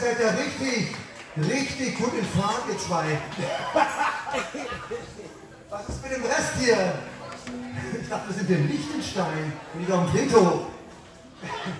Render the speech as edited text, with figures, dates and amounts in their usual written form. das wird ja richtig gut in Fahrt, ihr zwei. Was ist mit dem Rest hier? Ich dachte, wir sind in Liechtenstein. Wieder am Veto.